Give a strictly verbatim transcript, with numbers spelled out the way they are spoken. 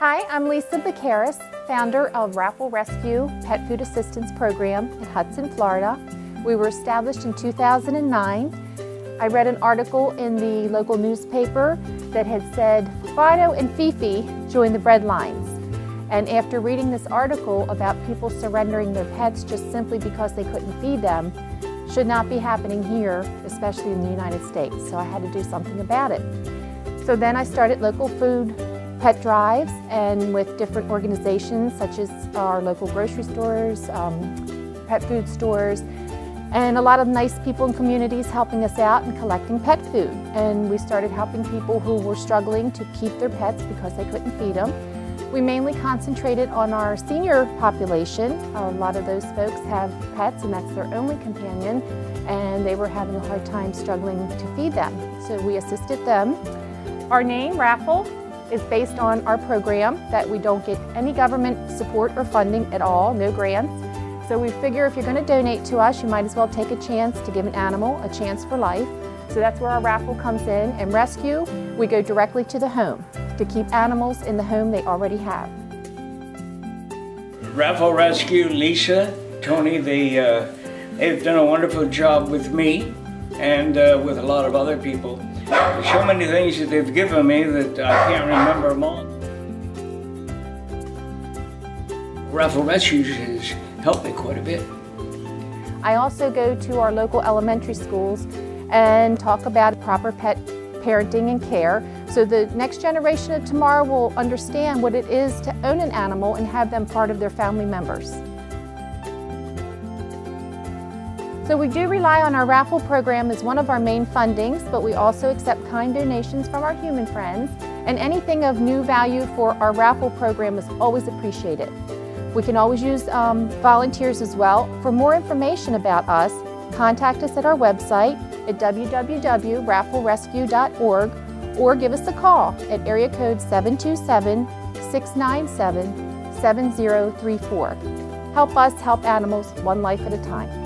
Hi, I'm Lisa Bacaris, founder of Raffle Rescue Pet Food Assistance Program in Hudson, Florida. We were established in two thousand nine. I read an article in the local newspaper that had said, Fido and Fifi join the breadlines. And after reading this article about people surrendering their pets just simply because they couldn't feed them, should not be happening here, especially in the United States. So I had to do something about it. So then I started local food pet drives, and with different organizations such as our local grocery stores, um, pet food stores, and a lot of nice people in communities helping us out and collecting pet food. And we started helping people who were struggling to keep their pets because they couldn't feed them. We mainly concentrated on our senior population. A lot of those folks have pets and that's their only companion, and they were having a hard time struggling to feed them. So we assisted them. Our name, Raffle, is based on our program that we don't get any government support or funding at all, no grants. So we figure if you're going to donate to us, you might as well take a chance to give an animal a chance for life. So that's where our raffle comes in, and rescue, we go directly to the home to keep animals in the home they already have. Raffle Rescue, Lisa, Tony, they, uh, they've done a wonderful job with me and uh, with a lot of other people. There's so many things that they've given me that I can't remember them all. Raffle Rescue has helped me quite a bit. I also go to our local elementary schools and talk about proper pet parenting and care, so the next generation of tomorrow will understand what it is to own an animal and have them part of their family members. So we do rely on our raffle program as one of our main fundings, but we also accept kind donations from our human friends, and anything of new value for our raffle program is always appreciated. We can always use um, volunteers as well. For more information about us, contact us at our website at w w w dot raffle rescue dot org or give us a call at area code seven two seven, six nine seven, seven zero three four. Help us help animals one life at a time.